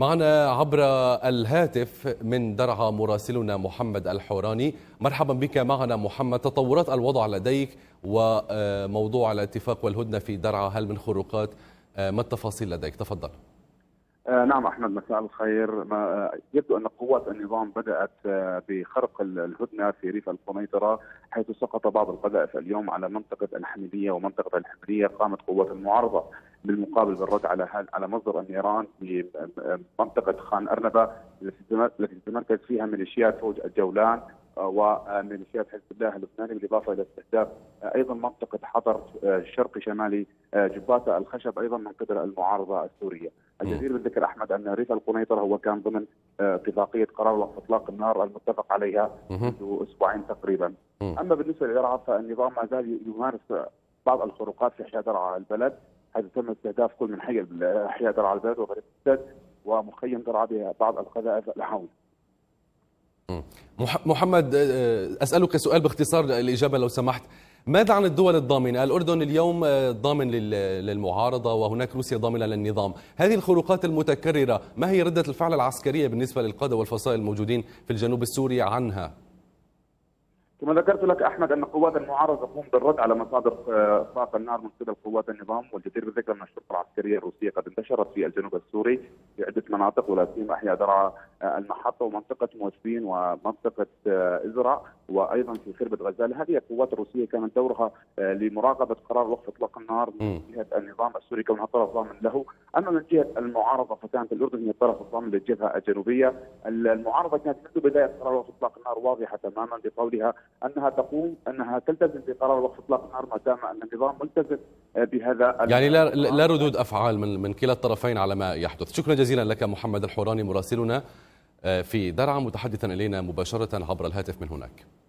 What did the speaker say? معنا عبر الهاتف من درعا مراسلنا محمد الحوراني. مرحبا بك معنا محمد. تطورات الوضع لديك وموضوع الاتفاق والهدنة في درعا، هل من خروقات؟ ما التفاصيل لديك؟ تفضل. نعم أحمد، مساء الخير. يبدو أن قوات النظام بدأت بخرق الهدنة في ريف القنيطرة، حيث سقط بعض القذائف اليوم على منطقة الحميدية ومنطقة الحميدية. قامت قوات المعارضة بالمقابل بالرد على مصدر النيران في منطقة خان أرنبة التي تتمركز فيها ميليشيات فوج الجولان وميليشيات حزب الله اللبناني، بالاضافه الى استهداف ايضا منطقه حضر الشرق شمالي جبات الخشب ايضا من قبل المعارضه السوريه. الجدير بالذكر احمد ان ريف القنيطره هو كان ضمن اتفاقيه قرار وقف اطلاق النار المتفق عليها منذ اسبوعين تقريبا. اما بالنسبه لدرعا فالنظام ما زال يمارس بعض الخروقات في احياء درعا البلد، حيث تم استهداف كل من حي احياء درعا البلد وبريد السد ومخيم درعا ببعض القذائف الحول. محمد، أسألك سؤال باختصار الإجابة لو سمحت. ماذا عن الدول الضامنة؟ الأردن اليوم ضامن للمعارضة وهناك روسيا ضامنة للنظام. هذه الخروقات المتكررة، ما هي ردة الفعل العسكرية بالنسبة للقادة والفصائل الموجودين في الجنوب السوري عنها؟ كما ذكرت لك أحمد أن قوات المعارضة تقوم بالرد على مصادر إطلاق النار من قبل قوات النظام، والجدير بالذكر أن الشرطة العسكرية الروسية قد انتشرت في الجنوب السوري في عدة مناطق، ولا سيما أحياء درعا المحطة ومنطقة موجبين ومنطقة إذرع وأيضا في خربة غزالة. هذه القوات الروسية كانت دورها لمراقبة قرار وقف إطلاق النار من جهة النظام السوري كونها طرف ضامن له. أما من جهة المعارضة فكانت الأردن هي الطرف الضامن للجبهة الجنوبية. المعارضة كانت منذ بداية قرار وقف إطلاق النار واضحة تماما بقولها أنها تلتزم بقرار وقف إطلاق النار ما دام أن النظام ملتزم بهذا. يعني لا ردود أفعال من كلا الطرفين على ما يحدث. شكرا جزيلا لك محمد الحوراني مراسلنا في درعا، متحدثا إلينا مباشرة عبر الهاتف من هناك.